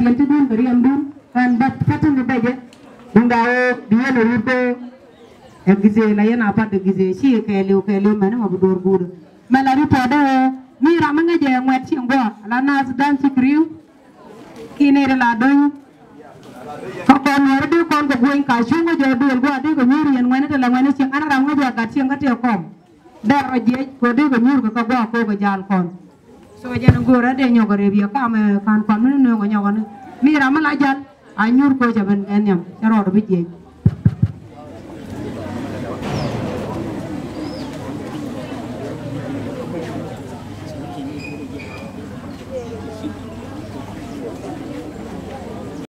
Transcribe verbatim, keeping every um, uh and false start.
lemtibun beri ambun kan bat fatun dibaje bungao dia nuripe egize na yana pat egize shi keliu keliu mana mabudor bud malari pada mi ramanga je ngwet shi ngwa la nas dan sikriu kini rela doy fakon wardu kon ko goin ka shungo je dul gwa de ko nyuri yan ngwene la ngwene shi an ramanga je ka shi ngati kom dar je ko de ko nyur ko gwa ko jal kon so jana ngora de nyogore bi ka me kan kon no nyogone mi ramala jal anyur ko jaban enyam eror bi je